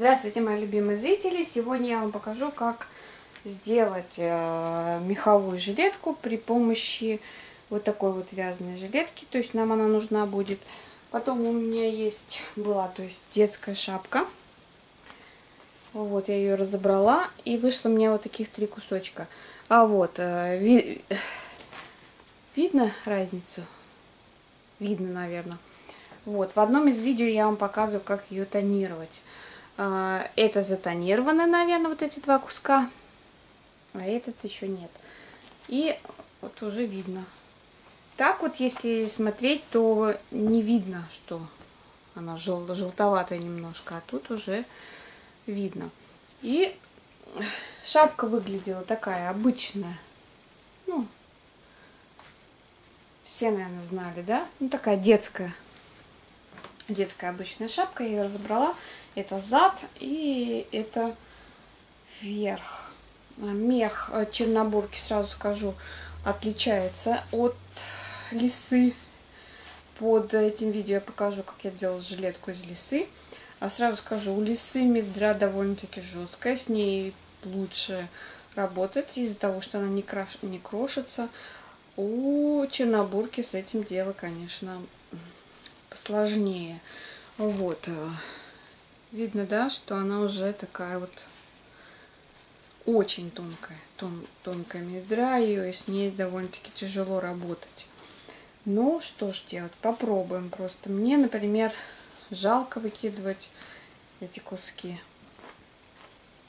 Здравствуйте, мои любимые зрители! Сегодня я вам покажу, как сделать меховую жилетку при помощи вот такой вот вязаной жилетки. То есть нам она нужна будет. Потом у меня была детская шапка. Вот, я ее разобрала, и вышло у меня вот таких 3 кусочка. А вот, видно разницу? Видно, наверное. Вот, в одном из видео я вам показываю, как ее тонировать. Это затонировано, наверное, вот эти 2 куска, а этот еще нет. И вот уже видно. Так вот, если смотреть, то не видно, что она желтоватая немножко, а тут уже видно. И шапка выглядела такая обычная. Ну, все, наверное, знали, да? Ну, такая детская. Детская обычная шапка, я ее разобрала. Это зад и это верх. Мех чернобурки, сразу скажу, отличается от лисы. Под этим видео я покажу, как я делала жилетку из лисы. А сразу скажу, у лисы мездра довольно-таки жесткая, с ней лучше работать из-за того, что она не крошится. У чернобурки с этим дело, конечно, посложнее. Вот. Видно, да, что она уже такая вот очень тонкая. Тонкая мездра ее, и с ней довольно-таки тяжело работать. Ну, что ж делать? Попробуем просто. Мне, например, жалко выкидывать эти куски.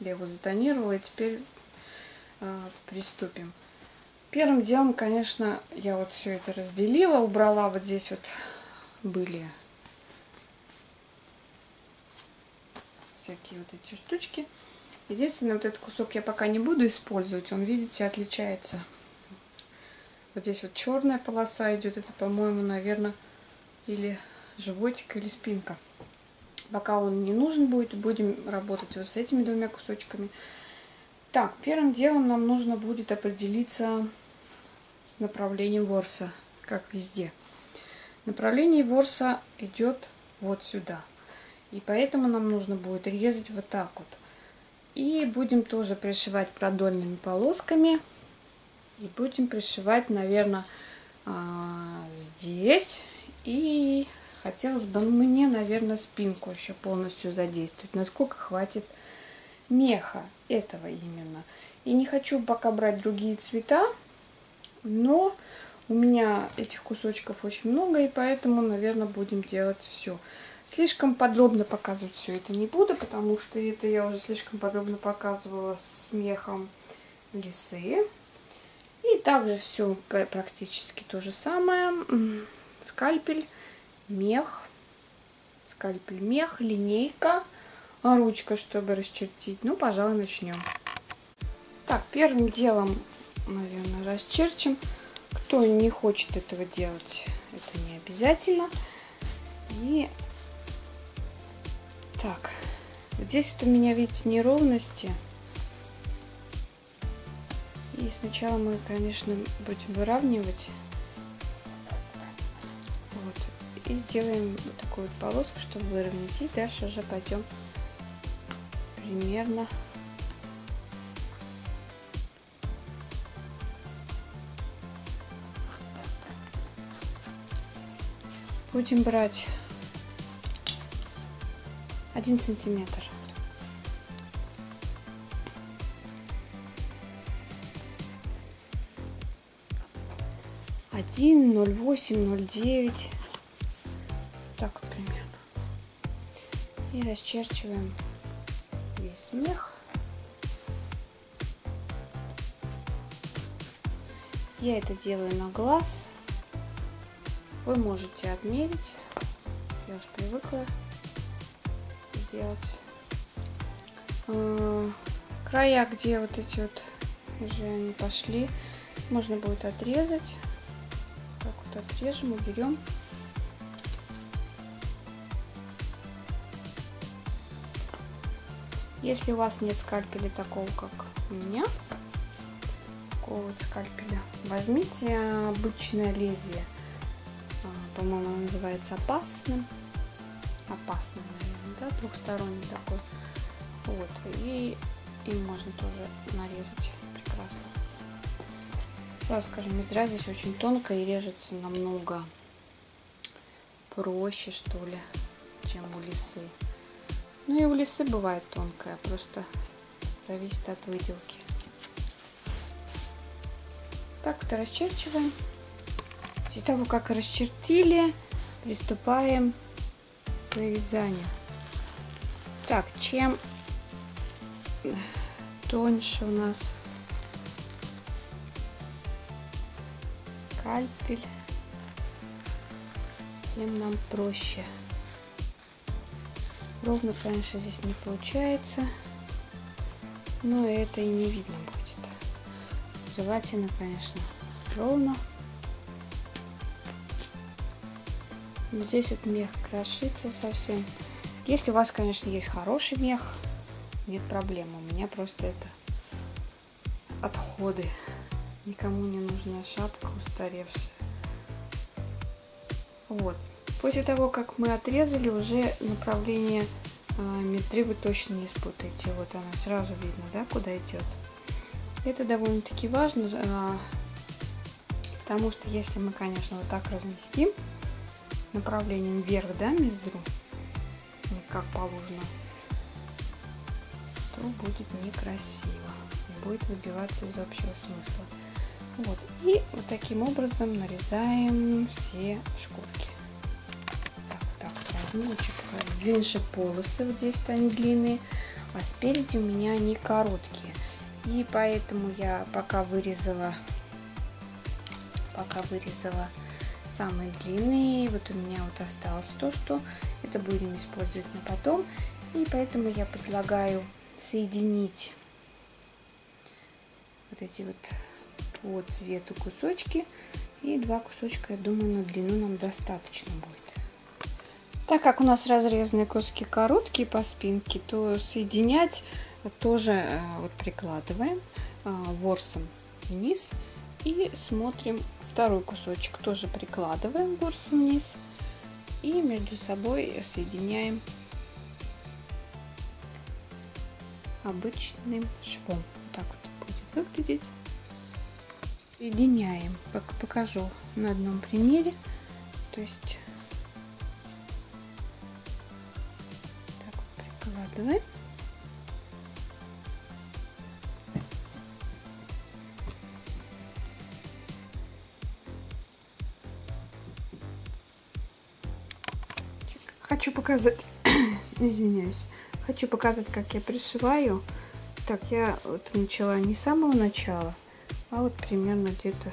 Я его затонировала, и теперь приступим. Первым делом, конечно, я вот все это разделила, убрала вот здесь вот были всякие вот эти штучки. Единственное, вот этот кусок я пока не буду использовать. Он, видите, отличается. Вот здесь вот черная полоса идет. Это, по-моему, наверное, или животик, или спинка. Пока он не нужен будет, будем работать вот с этими 2 кусочками. Так, первым делом нам нужно будет определиться с направлением ворса, как везде. Направление ворса идет вот сюда. И поэтому нам нужно будет резать вот так вот. И будем тоже пришивать продольными полосками. И будем пришивать, наверное, здесь. И хотелось бы мне, наверное, спинку еще полностью задействовать. Насколько хватит меха этого именно. И не хочу пока брать другие цвета, но у меня этих кусочков очень много, и поэтому, наверное, будем делать все. Слишком подробно показывать все это не буду, потому что это я уже слишком подробно показывала с мехом лисы. И также все практически то же самое. Скальпель, мех, скальпель, мех, линейка, ручка, чтобы расчертить. Ну, пожалуй, начнем. Так, первым делом, наверное, расчерчим. Кто не хочет этого делать, это не обязательно. И так, здесь вот у меня, видите, неровности. И сначала мы, конечно, будем выравнивать. Вот. И сделаем вот такую вот полоску, чтобы выровнять. И дальше уже пойдем примерно будем брать 1 сантиметр. Один, 0,8, 0,9. Так вот примерно. И расчерчиваем весь мех. Я это делаю на глаз. Вы можете отмерить, я уж привыкла делать. Края, где вот эти вот уже они пошли, можно будет отрезать. Так вот отрежем, уберем. Если у вас нет скальпеля такого, как у меня, такого вот скальпеля, возьмите обычное лезвие. По-моему, он называется опасным. Наверное, да? Двухсторонний такой. Вот, и им можно тоже нарезать прекрасно. Сразу скажем, икра здесь очень тонкая и режется намного проще, что ли, чем у лисы. Ну и у лисы бывает тонкая, просто зависит от выделки. Так вот расчерчиваем. После того, как расчертили, приступаем к вырезанию. Так, чем тоньше у нас скальпель, тем нам проще. Ровно, конечно, здесь не получается, но это и не видно будет. Желательно, конечно, ровно. Но здесь вот мех крошится совсем. Если у вас, конечно, есть хороший мех, нет проблем. У меня просто это отходы. Никому не нужна шапка устаревшая. Вот. После того, как мы отрезали, уже направление метры вы точно не спутаете. Вот она, сразу видно, да, куда идет. Это довольно-таки важно, потому что если мы, конечно, вот так разместим направлением вверх, да, мездру, не как положено, то будет некрасиво, будет выбиваться из общего смысла. Вот, и вот таким образом нарезаем все шкурки. Длиннее полосы, вот здесь они длинные, а спереди у меня они короткие, и поэтому я пока вырезала самые длинные. Вот у меня вот осталось то, что это будем использовать на потом, и поэтому я предлагаю соединить вот эти вот по цвету кусочки, и два кусочка, я думаю, на длину нам достаточно будет. Так как у нас разрезанные куски короткие по спинке, то соединять тоже вот прикладываем ворсом вниз, и смотрим второй кусочек, тоже прикладываем ворсом вниз, и между собой соединяем обычным швом. Так вот будет выглядеть. Соединяем, как покажу на одном примере, то есть прикладываем. Хочу показать, извиняюсь, хочу показать, как я пришиваю. Так, я вот начала не с самого начала, а вот примерно где-то.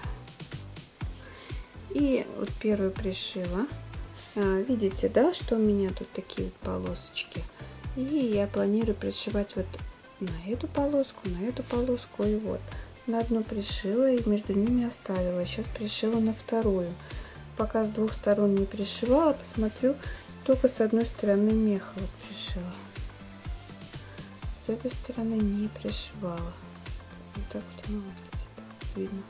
И вот первую пришила. Видите, да, что у меня тут такие вот полосочки. И я планирую пришивать вот на эту полоску, и вот. На одну пришила и между ними оставила. Сейчас пришила на вторую. Пока с двух сторон не пришивала, посмотрю, только с одной стороны меха вот пришила. С этой стороны не пришивала. Вот так вот оно выглядит. Видно.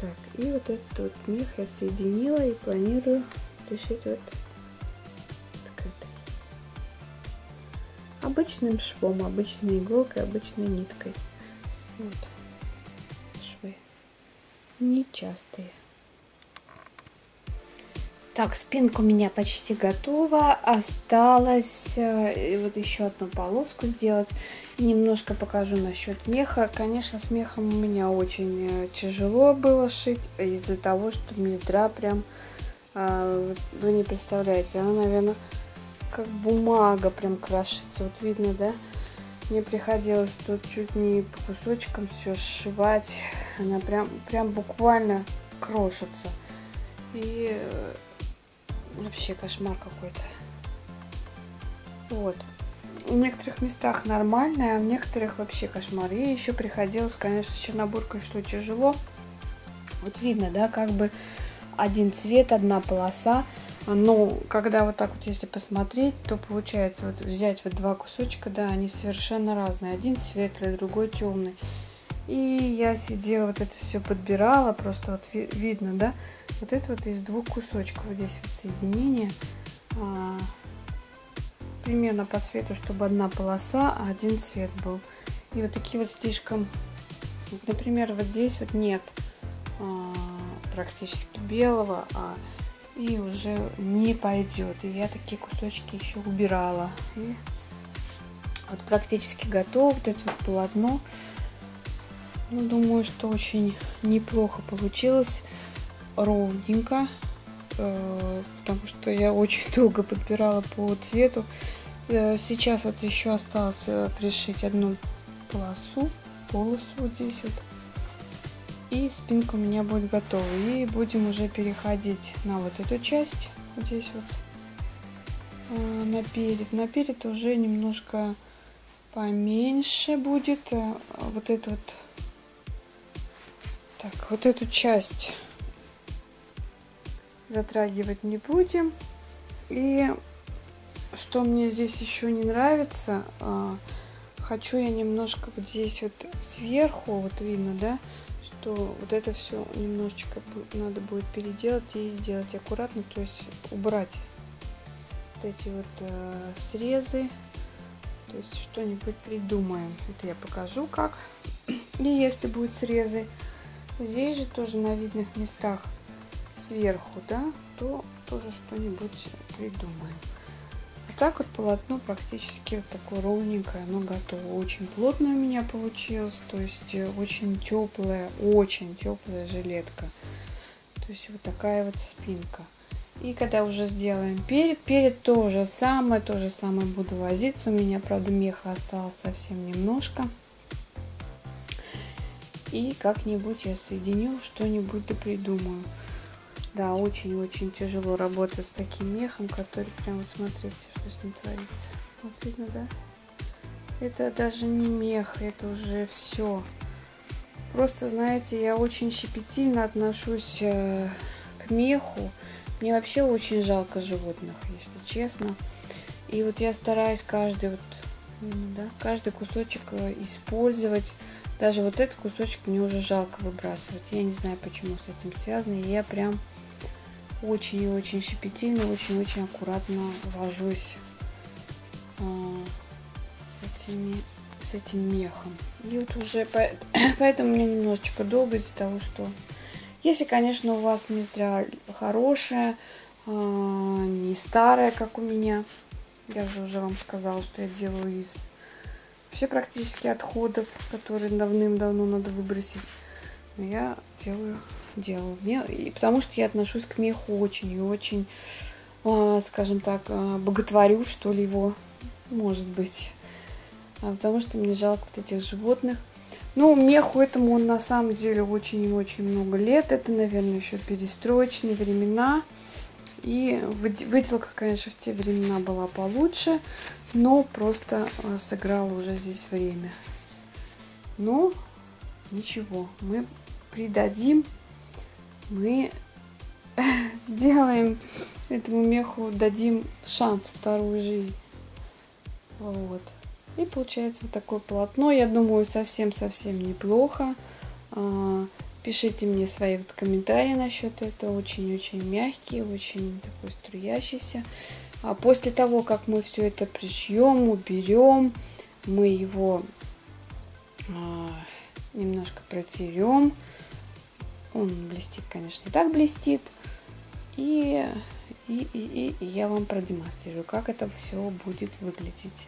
Так, и вот этот вот мех я соединила и планирую пришить вот к этой. Обычным швом, обычной иголкой, обычной ниткой. Вот. Швы нечастые. Так, спинка у меня почти готова. Осталось вот еще одну полоску сделать. Немножко покажу насчет меха. Конечно, с мехом у меня очень тяжело было шить, из-за того, что мездра прям, вы не представляете, она, наверное, как бумага прям крошится. Вот видно, да? Мне приходилось тут чуть не по кусочкам все сшивать. Она прям буквально крошится. И вообще кошмар какой-то. Вот. В некоторых местах нормально, а в некоторых вообще кошмар. И еще приходилось, конечно, с чернобуркой, что тяжело. Вот видно, да, как бы один цвет, одна полоса. Но когда вот так вот, если посмотреть, то получается вот взять вот два кусочка, да, они совершенно разные. Один светлый, другой темный. И я сидела, вот это все подбирала, просто вот видно, да, вот это вот из двух кусочков, вот здесь вот соединение, примерно по цвету, чтобы одна полоса, а один цвет был. И вот такие вот слишком, вот, например, вот здесь вот нет практически белого, и уже не пойдет. И я такие кусочки еще убирала. И вот практически готово вот это вот полотно. Ну, думаю, что очень неплохо получилось, ровненько, потому что я очень долго подбирала по цвету. Сейчас вот еще осталось пришить одну полосу вот здесь вот. И спинка у меня будет готова. И будем уже переходить на вот эту часть. Вот здесь вот. Наперед уже немножко поменьше будет. Вот эту вот. Так, вот эту часть затрагивать не будем. И что мне здесь еще не нравится, хочу я немножко вот здесь вот сверху, вот видно, да, что вот это все немножечко надо будет переделать и сделать аккуратно, то есть убрать вот эти вот срезы, то есть что-нибудь придумаем, это я покажу как. И если будут срезы здесь же тоже на видных местах сверху, да, то тоже что-нибудь придумаем. Вот так вот полотно практически вот такое ровненькое, оно готово. Очень плотно у меня получилось, то есть очень теплая жилетка. То есть вот такая вот спинка. И когда уже сделаем перед то же самое буду возиться. У меня, правда, меха осталось совсем немножко. И как-нибудь я соединю, что-нибудь да придумаю. Да, очень-очень тяжело работать с таким мехом, который прям вот смотрите, что с ним творится. Вот видно, да? Это даже не мех, это уже все. Просто, знаете, я очень щепетильно отношусь к меху. Мне вообще очень жалко животных, если честно. И вот я стараюсь каждый, вот, видно, да, каждый кусочек использовать. Даже вот этот кусочек мне уже жалко выбрасывать. Я не знаю, почему с этим связано. И я прям очень и очень щепетильно, очень-очень аккуратно вожусь с этим мехом. И вот уже поэтому мне немножечко долго из-за того, что... Если, конечно, у вас миздра хорошая, не старая, как у меня. Я же уже вам сказала, что я делаю из вообще практически отходов, которые давным-давно надо выбросить. Но я делаю. И потому что я отношусь к меху очень и очень, скажем так, боготворю, что ли, его, может быть. Потому что мне жалко вот этих животных. Ну, меху этому на самом деле очень и очень много лет. Это, наверное, еще перестроечные времена. И выделка, конечно, в те времена была получше, но просто сыграло уже здесь время. Но ничего, мы придадим, мы сделаем этому меху, дадим шанс, вторую жизнь. Вот. И получается вот такое полотно. Я думаю, совсем-совсем неплохо. Пишите мне свои вот комментарии насчет этого. Очень-очень мягкий, очень такой струящийся. А после того, как мы все это пришьем, уберем, мы его немножко протерем. Он блестит, конечно, и так блестит. И я вам продемонстрирую, как это все будет выглядеть.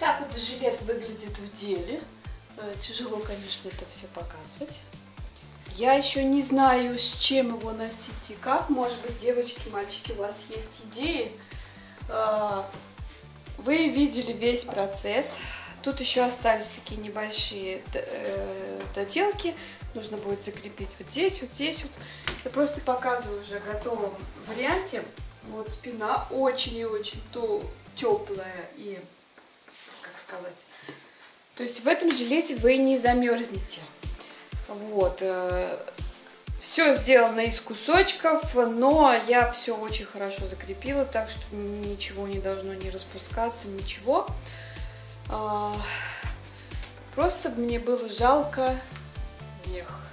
Так вот жилет выглядит в деле. Тяжело, конечно, это все показывать. Я еще не знаю, с чем его носить и как. Может быть, девочки, мальчики, у вас есть идеи. Вы видели весь процесс. Тут еще остались такие небольшие доделки. Нужно будет закрепить вот здесь, вот здесь. Вот. Я просто показываю уже в готовом варианте. Вот спина очень и очень теплая и, как сказать... То есть в этом жилете вы не замерзнете. Вот. Все сделано из кусочков, но я все очень хорошо закрепила, так что ничего не должно не распускаться, ничего. Просто мне было жалко мех.